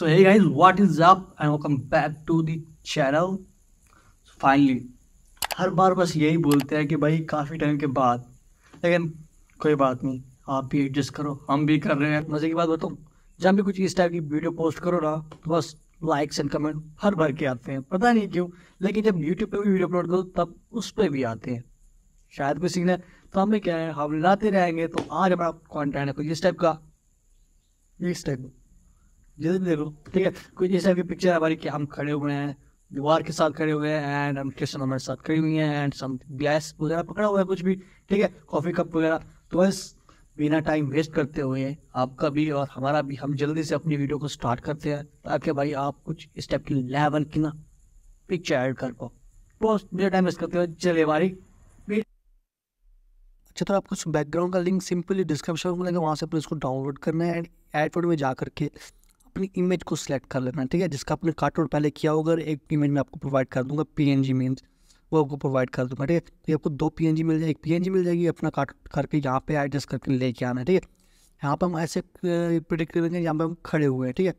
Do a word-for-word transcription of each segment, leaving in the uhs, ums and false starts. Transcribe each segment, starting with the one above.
So hey guys, what is up and welcome back to the channel. Finally, हर बार बस यही बोलते हैं कि भाई काफ़ी टाइम के बाद, लेकिन कोई बात नहीं, आप भी एडजस्ट करो, हम भी कर रहे हैं। मज़े की बात बताऊँ, जब भी कुछ इस टाइप की वीडियो पोस्ट करो ना तो बस लाइक्स एंड कमेंट हर बार के आते हैं, पता नहीं क्यों। लेकिन जब यूट्यूब पर भी वीडियो अपलोड करो तब उस पर भी आते हैं। शायद कोई सीन है तो हमें क्या है, हम लाते रहेंगे। तो आज हमारा कॉन्टेंट है कुछ इस टाइप का, इस टाइप का जल्दी देखो, ठीक है। कुछ इस टाइप की पिक्चर हमारी कि हम खड़े हुए हैं, दीवार के साथ खड़े हुए हैं, एंड हम किस हमारे साथ खड़ी हुई हैं, एंड सम ग्लास वगैरह पकड़ा हुआ है कुछ भी, ठीक है, कॉफ़ी कप वगैरह। तो बस बिना टाइम वेस्ट करते हुए आपका भी और हमारा भी, हम जल्दी से अपनी वीडियो को स्टार्ट करते हैं ताकि भाई आप कुछ इस टाइप की लेवल की ना पिक्चर ऐड कर पाओ। बहुत बिना टाइम वेस्ट करते हुए चले हमारी। अच्छा, तो आप कुछ बैकग्राउंड का लिंक सिंपली डिस्क्रिप्शन में मिलेगा, वहाँ से अपने उसको डाउनलोड करना है एंड एडफोन में जा करके अपनी इमेज को सिलेक्ट कर लेना है, ठीक है, जिसका आपने काटआउट पहले किया होगा। एक इमेज मैं आपको प्रोवाइड कर दूंगा, पीएनजी मीन्स वो आपको प्रोवाइड कर दूंगा, ठीक है। तो आपको दो पीएनजी मिल जाएगी, एक पीएनजी मिल जाएगी, अपना काटआउट करके यहाँ पे एडजस्ट करके लेके आना है, ठीक है। यहाँ पर हम ऐसे प्रेडिक्ट करेंगे यहाँ पर हम खड़े हुए हैं, ठीक है।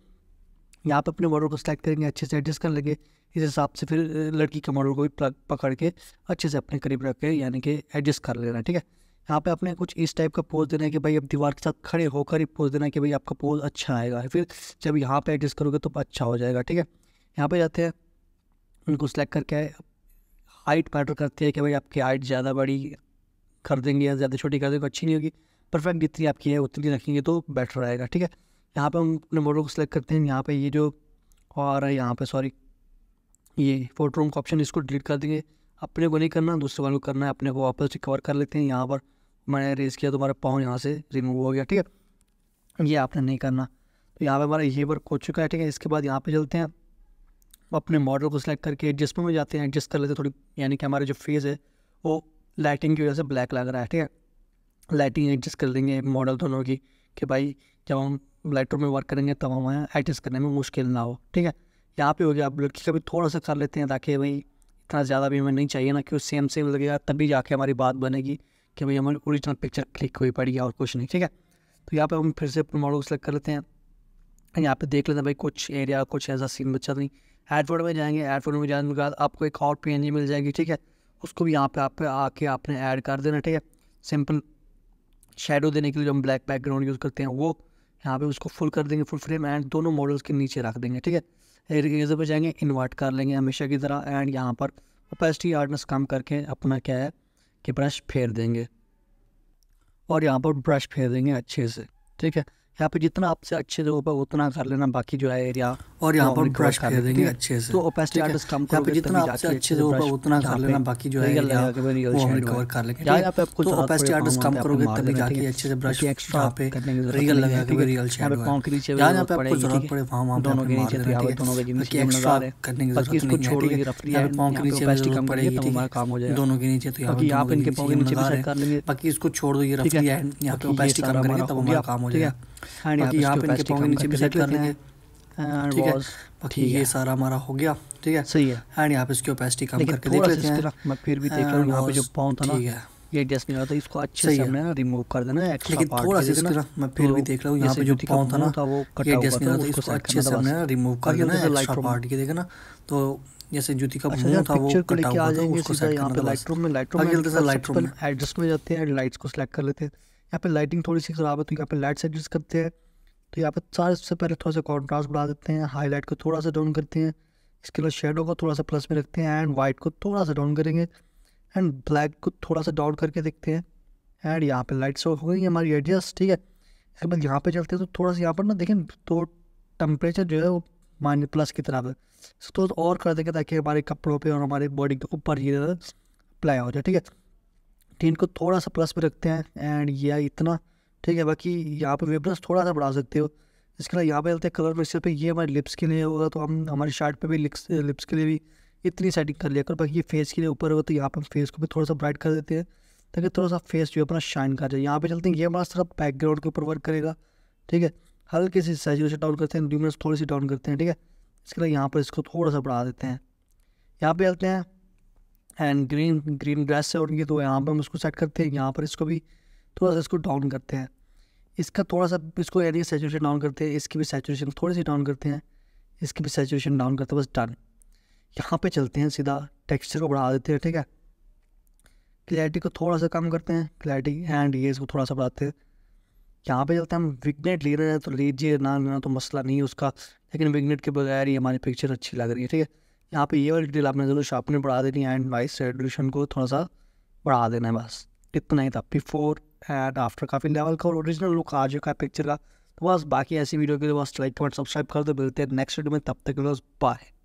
यहाँ पर अपने मॉडल को सिलेक्ट करेंगे, अच्छे से एडजस्ट कर लेंगे। इस हिसाब से फिर लड़की के मॉडल को भी पकड़ के अच्छे से अपने करीब रख के यानी कि एडजस्ट कर लेना है, ठीक है। यहाँ पे आपने कुछ इस टाइप का पोज देना है कि भाई आप दीवार के साथ खड़े होकर ही पोज देना है कि भाई आपका पोज अच्छा आएगा, फिर जब यहाँ पे एडजस्ट करोगे तो अच्छा हो जाएगा, ठीक है। यहाँ पे जाते हैं, उनको सेलेक्ट करके हाइट मैटर करती है कि भाई आपकी हाइट ज़्यादा बड़ी कर देंगे या ज़्यादा छोटी कर देंगे अच्छी नहीं होगी। परफेक्ट जितनी आपकी है उतनी रखेंगे तो बेटर रहेगा, ठीक है। यहाँ पर हम अपने मॉडल को सिलेक्ट करते हैं, यहाँ पर ये जो और यहाँ पर सॉरी ये फोटो रूम का ऑप्शन, इसको डिलीट कर देंगे। अपने को नहीं करना, दूसरे वालों को करना है, अपने को वापस रिकवर कर लेते हैं। यहाँ पर मैंने रेस किया तो हमारा पाँव यहाँ से रिमूव हो गया, ठीक है, ये आपने नहीं करना। तो यहाँ पे हमारा ये वर्क हो चुका है, ठीक है। इसके बाद यहाँ पे चलते हैं, अपने मॉडल को सिलेक्ट करके एडजस्टमेंट में जाते हैं, एडजस्ट कर लेते हैं थोड़ी, यानी कि हमारा जो फेस है वो लाइटिंग की वजह से ब्लैक लग रहा है, ठीक है। लाइटिंग एडजस्ट कर लेंगे मॉडल दोनों की कि भाई जब हम लाइटरूम में वर्क करेंगे तब हमें एडजस्ट करने में मुश्किल ना हो, ठीक है। यहाँ पर हो गया, आप लड़की का भी थोड़ा सा कर लेते हैं ताकि भाई इतना ज़्यादा भी हमें नहीं चाहिए ना कि वो सेम सेम लगेगा, तभी जाके हमारी बात बनेगी कि भाई हमारी ओरिजिनल पिक्चर क्लिक हुई पड़ी है और कुछ नहीं, ठीक है। तो यहाँ पे हम फिर से मॉडल को सेलेक्ट कर लेते हैं, यहाँ पे देख लेते हैं भाई कुछ एरिया कुछ ऐसा सीन बचा नहीं। एडफोर्ड में जाएंगे, एडफोर्ड में जाने के बाद आपको एक और पीएनजी मिल जाएगी, ठीक है, उसको भी यहाँ पे आप आके आपने ऐड कर देना, ठीक है। सिंपल शेडो देने के लिए जो हम ब्लैक बैकग्राउंड यूज़ करते हैं वो यहाँ पर उसको फुल कर देंगे, फुल फ्रेम, एंड दोनों मॉडल्स के नीचे रख देंगे, ठीक है। इरेजर पर जाएंगे, इन्वर्ट कर लेंगे हमेशा की तरह, एंड यहाँ पर ओपेसिटी हार्डनेस कम करके अपना क्या है कि ब्रश फेर देंगे और यहाँ पर ब्रश फेर देंगे अच्छे से, ठीक है। यहाँ पे जितना आपसे अच्छे से हो पाए उतना कर लेना, बाकी जो है एरिया और यहाँ पर ब्रश फेर देंगे अच्छे से। तो ओपेसिटी हार्डनेस कम करके जितना आपसे अच्छे से हो पाए उतना कर लेना, बाकी जो है एरिया वो हम रिकवर कर लेंगे। यहाँ पे आपको ओपेसिटी हार्डनेस कम करोगे तभी जाके अच्छे से ब्रश एक्स्ट्रा पे रियल लगा के रियल शेड होगा। यहाँ पे आपको जरूरत पड़े वहाँ वहाँ दोनों के नीचे करने की जरूरत नहीं है, ठीक है। यहाँ पे पाँव के नीचे ओपेसिटी कम पड़ेगी तो हमारा काम हो जाएगा दोनों के नीचे। तो यहाँ पे इनके पाँव के नीचे भी कर लेंगे, बाकी इसको छोड़ दो ये रफली एंड यहाँ पे ओपेसिटी कम करेंगे तब हमारा काम हो जाएगा। बाकी यहाँ पे इनके पाँव के नीचे भी सेट कर लेंगे, ठीक है। बाकी ये सारा हमारा हो गया, ठीक है, सही है। एंड यहाँ पे इसकी ओपेसिटी कम करके देख लेते हैं, मैं फिर भी देख रहा हूँ यहाँ पे जो पाँव था ना ये एडजस्ट नहीं होता, इसको अच्छे से हमने रिमूव कर देना है। लेकिन थोड़ा सा इसका मैं फिर भी देख रहा हूँ यहाँ पे जो पाँव था ना वो एडजस्ट नहीं होता, इसको अच्छे से हमने रिमूव कर देना है एक्स्ट्रा पार्ट के, देखना। तो जैसे जूती का मुंह था वो कटा हुआ था, उसको सेट करना था। लाइटरूम में लाइटरूम में एडजस्ट में जाते हैं, लाइट्स को सिलेक्ट कर लेते हैं। यहाँ पे लाइटिंग थोड़ी सी ख़राब है तो यहाँ पे लाइट्स एडजस्ट करते हैं। तो यहाँ पे सारे सबसे पहले थोड़ा सा कॉन्ट्रास्ट बढ़ा देते हैं, हाईलाइट को थोड़ा सा डाउन करते हैं, इसके अलावा शेडो को थोड़ा सा प्लस में रखते हैं, एंड वाइट को थोड़ा सा डाउन करेंगे, एंड ब्लैक को थोड़ा सा डाउन करके देखते हैं। एंड यहाँ पर लाइट्स हो गई हमारी एडजस्ट, ठीक है। इसके बाद यहाँ पर चलते हैं तो थोड़ा सा यहाँ पर ना देखें तो टेम्परेचर जो है वो माइनस प्लस की तरफ है, इसको तो और कर देंगे ताकि हमारे कपड़ों पर और हमारे बॉडी के ऊपर ये अप्लाई हो जाए, ठीक है। टेन को थोड़ा सा प्लस पे रखते हैं एंड या इतना, ठीक है। बाकी यहाँ पे वेबनेस थोड़ा सा बढ़ा सकते हो। इसके अलावा यहाँ पे चलते हैं कलर मिक्सर पे, ये हमारे लिप्स के लिए होगा तो हम हमारी शर्ट पे भी लिप्स लिप्स के लिए भी इतनी सेटिंग कर लिया कर। बाकी ये फेस के लिए ऊपर होगा तो यहाँ पर फेस को भी थोड़ा सा ब्राइट कर देते हैं ताकि थोड़ा सा फेस जो है अपना शाइन कर जाए। यहाँ पर चलते हैं, ये हमारा सिर्फ बैकग्राउंड के ऊपर वर्क करेगा, ठीक है। हल्के से सैचुरेशन डाउन करते हैं, ल्यूमिनेंस थोड़ी सी डाउन करते हैं, ठीक है। इसके अलावा यहाँ पर इसको थोड़ा सा बढ़ा देते हैं। यहाँ पर चलते हैं एंड ग्रीन ग्रीन ग्रास से उनकी, तो यहाँ पर हम उसको सेट करते हैं। यहाँ पर इसको भी थोड़ा सा इसको डाउन करते हैं, इसका थोड़ा सा इसको यानी सैचुरेशन डाउन करते हैं, इसकी भी सैचुरेशन थोड़ी सी डाउन करते हैं। इसकी भी सैचुरेशन डाउन करते हैं, बस डन। यहाँ पे चलते हैं सीधा, टेक्सचर को बढ़ा देते हैं, ठीक है, क्लैरिटी को थोड़ा सा कम करते हैं, क्लैरिटी एंड ये इसको थोड़ा सा बढ़ाते हैं। यहाँ पे चलते हैं, हम विग्नेट ले रहे हैं तो लीजिए, ना लेना तो मसला नहीं है उसका, लेकिन विग्नेट के बगैर ही हमारी पिक्चर अच्छी लग रही है, ठीक है। यहाँ पे ये वाली डिटेल आपने जरूर शार्पने बढ़ा देनी है एंड वाइस रेजोल्यूशन को थोड़ा सा बढ़ा देना है, बस इतना ही था। बिफोर एंड आफ्टर काफ़ी लेवल का और ओरिजिनल लुक आ चुका है पिक्चर का। तो बस बाकी ऐसी वीडियो के लिए बस लाइक कमेंट सब्सक्राइब कर दो, मिलते हैं नेक्स्ट वीडियो में, तब तक के लिए बाय।